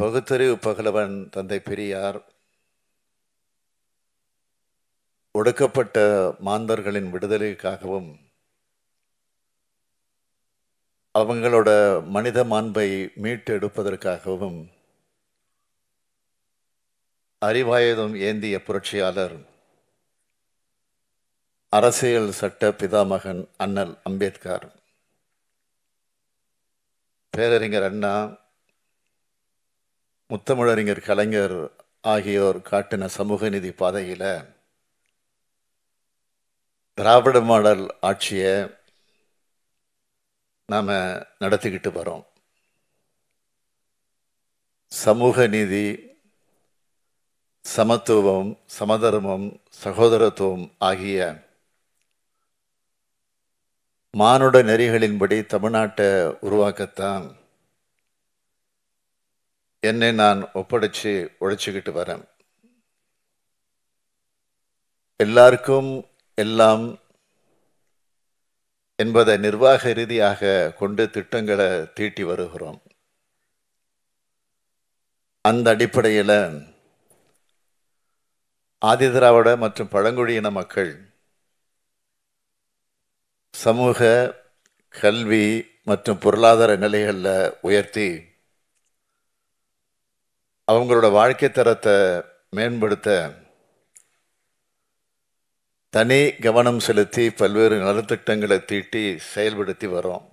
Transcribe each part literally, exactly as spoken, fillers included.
பகுத்தறிவு பகலவன் தந்தை பெரியார் ஒடுக்கப்பட்ட மாந்தர்களின் விடுதலைக்காகவும் அவங்களோட மனித மாண்பை மீட்டு எடுப்பதற்காகவும் அறிவாயுதம் ஏந்திய புரட்சியாளர் அரசியல் சட்ட பிதாமகன் அண்ணல் அம்பேத்கர், பேரறிஞர் அண்ணா, முத்தமிழறிஞர் கலைஞர் ஆகியோர் காட்டின சமூக நீதி பாதையில் திராவிட மாடல் ஆட்சியை நாம் நடத்திக்கிட்டு வரோம். சமூக நீதி, சமத்துவம், சமதர்மம், சகோதரத்துவம் ஆகிய மானுட நெறிகளின்படி தமிழ்நாட்டை உருவாக்கத்தான் என்னை நான் ஒப்படைச்சு உழைச்சிக்கிட்டு வரேன். எல்லாருக்கும் எல்லாம் என்பதை நிர்வாக ரீதியாக கொண்டு திட்டங்களை தீட்டி வருகிறோம். அந்த அடிப்படையில் ஆதிதிராவிட மற்றும் பழங்குடியின மக்கள் சமூக, கல்வி மற்றும் பொருளாதார நிலைகளில் உயர்த்தி அவங்களோட வாழ்க்கை தரத்தை மேம்படுத்த தனி கவனம் செலுத்தி பல்வேறு நலத்திட்டங்களை தீட்டி செயல்படுத்தி வரோம்.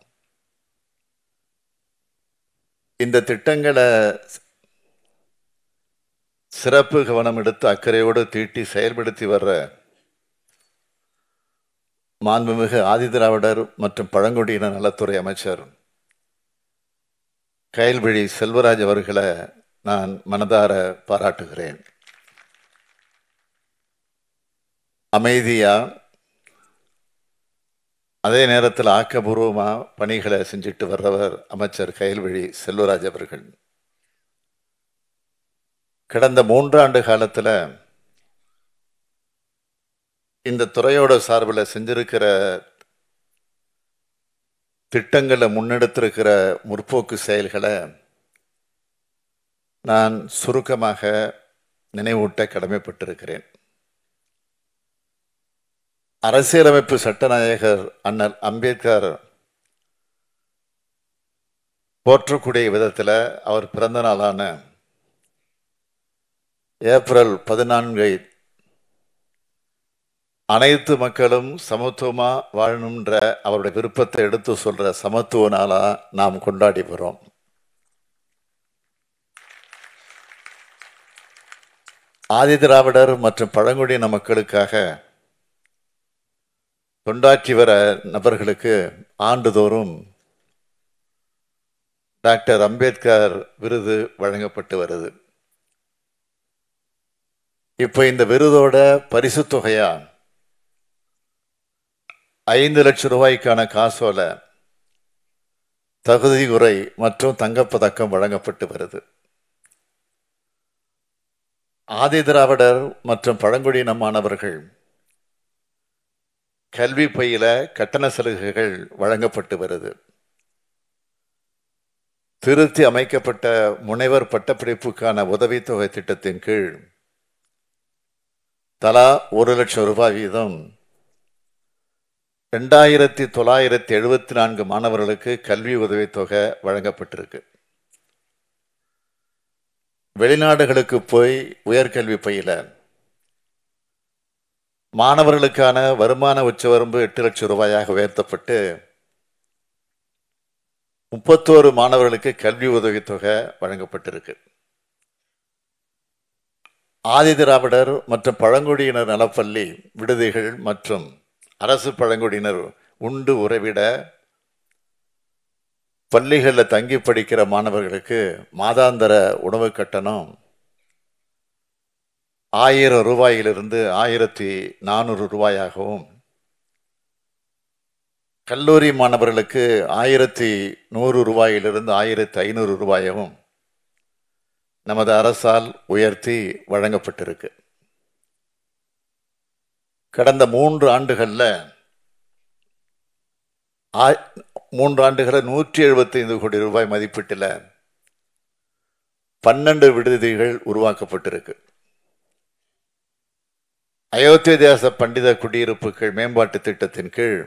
இந்த திட்டங்களை சிறப்பு கவனம் எடுத்து அக்கறையோடு தீட்டி செயல்படுத்தி வர்ற மாண்புமிகு ஆதிதிராவிடர் மற்றும் பழங்குடியின நலத்துறை அமைச்சர் கயல்விழி செல்வராஜ் அவர்களை நான் மனதார பாராட்டுகிறேன். அமைதியாக, அதே நேரத்தில் ஆக்கப்பூர்வமாக பணிகளை செஞ்சுட்டு வர்றவர் அமைச்சர் கயல்விழி செல்வராஜ் அவர்கள். கடந்த மூன்றாண்டு காலத்தில் இந்த துறையோட சார்பில் செஞ்சிருக்கிற திட்டங்களை, முன்னெடுத்திருக்கிற முற்போக்கு செயல்களை நான் சுருக்கமாக நினைவூட்ட கடமைப்பட்டிருக்கிறேன். அரசியலமைப்பு சட்டநாயகர் அண்ணல் அம்பேத்கர் போற்றக்கூடிய விதத்தில் அவர் பிறந்த நாளான ஏப்ரல் பதினான்கை அனைத்து மக்களும் சமத்துவமாக வாழணுன்ற அவருடைய விருப்பத்தை எடுத்து சொல்கிற சமத்துவ நாளாக நாம் கொண்டாடி போகிறோம். ஆதிதிராவிடர் மற்றும் பழங்குடியின மக்களுக்காக தொண்டாற்றி வர நபர்களுக்கு ஆண்டுதோறும் டாக்டர் அம்பேத்கர் விருது வழங்கப்பட்டு வருது. இப்போ இந்த விருதோட பரிசு தொகையா ஐந்து லட்சம் ரூபாய்க்கான காசோலை, தகுதி உரை மற்றும் தங்கப்பதக்கம் வழங்கப்பட்டு வருது. ஆதிதிராவிடர் மற்றும் பழங்குடியின மாணவர்கள் கல்வி பயில கட்டண சலுகைகள் வழங்கப்பட்டு வருது. திருத்தி அமைக்கப்பட்ட முனைவர் பட்டப்படிப்புக்கான உதவித்தொகை திட்டத்தின் கீழ் தலா ஒரு லட்சம் ரூபாய் வீதம் ரெண்டாயிரத்தி தொள்ளாயிரத்தி எழுபத்தி நான்கு மாணவர்களுக்கு கல்வி உதவித்தொகை வழங்கப்பட்டிருக்கு. வெளிநாடுகளுக்கு போய் உயர்கல்வி பயில மாணவர்களுக்கான வருமான உச்சவரம்பு எட்டு லட்சம் ரூபாயாக உயர்த்தப்பட்டு முப்பத்தோரு மாணவர்களுக்கு கல்வி உதவித்தொகை வழங்கப்பட்டிருக்கு. ஆதிதிராவிடர் மற்றும் பழங்குடியினர் நலப்பள்ளி விடுதிகள் மற்றும் அரசு பழங்குடியினர் உண்டு உறைவிட பள்ளிகளில் தங்கி படிக்கிற மாணவர்களுக்கு மாதாந்திர உணவு கட்டணம் ஆயிரம் ரூபாயிலிருந்து ஆயிரத்தி நானூறு ரூபாயாகவும், கல்லூரி மாணவர்களுக்கு ஆயிரத்தி நூறு ரூபாயிலிருந்து ஆயிரத்தி ஐநூறு ரூபாயாகவும் நமது அரசால் உயர்த்தி வழங்கப்பட்டிருக்கு. கடந்த மூன்று ஆண்டுகளில் மூன்றாண்டுகளில் நூற்றி எழுபத்தி ஐந்து கோடி ரூபாய் மதிப்பீட்டில் பன்னெண்டு விடுதிகள் உருவாக்கப்பட்டிருக்கு. அயோத்திய தேச பண்டித குடியிருப்புகள் மேம்பாட்டு திட்டத்தின் கீழ்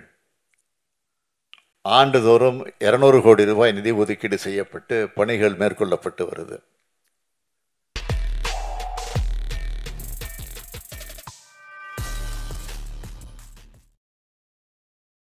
ஆண்டுதோறும் இருநூறு கோடி ரூபாய் நிதி ஒதுக்கீடு செய்யப்பட்டு பணிகள் மேற்கொள்ளப்பட்டு வருது.